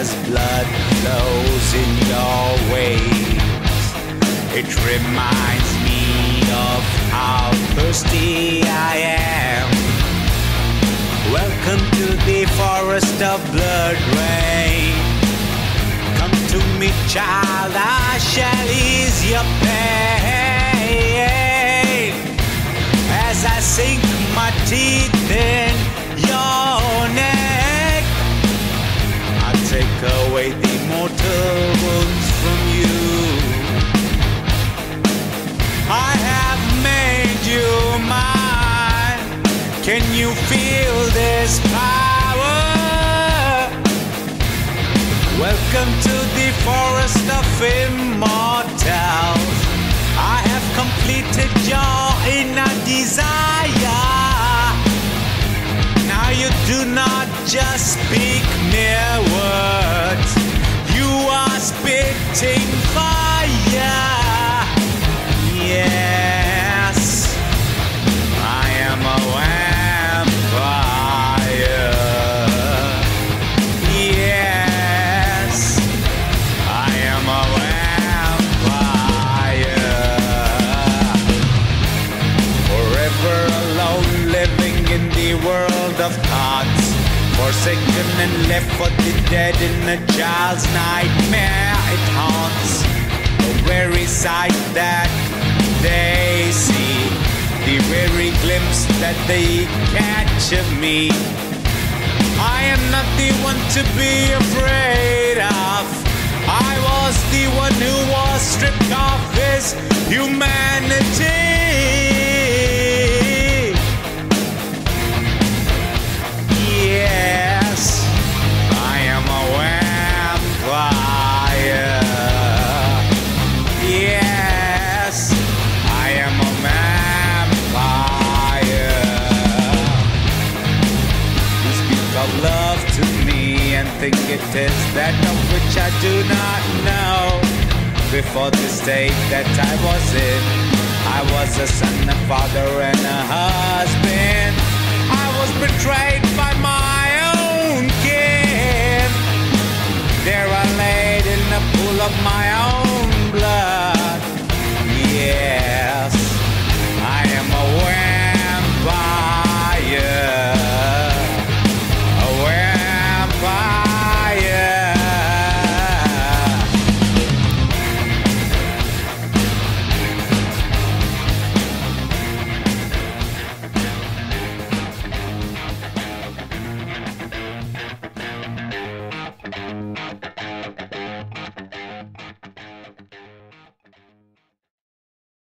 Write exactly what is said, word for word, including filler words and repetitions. as blood flows in your veins. It reminds me of how thirsty I am. Welcome to the forest of blood rain. Come to me, child, I shall ease your pain. As I sink my teeth in your neck, I take away the mortal wounds from you. I have made you mine. Can you feel this power? Welcome to the forest of immortals. I have completed your inner desire. You do not just speak mere words, you are spitting fire. Yes, I am a vampire. Yes, I am a vampire. Forever alone, living in the world of thoughts, forsaken and left for the dead in a child's nightmare. It haunts the very sight that they see, the very glimpse that they catch of me. I am not the one to be afraid of. I was the one who was stripped of his humanity. Love to me and think it is that of which I do not know. Before the state that I was in, I was a son, a father and a husband. I was betrayed by my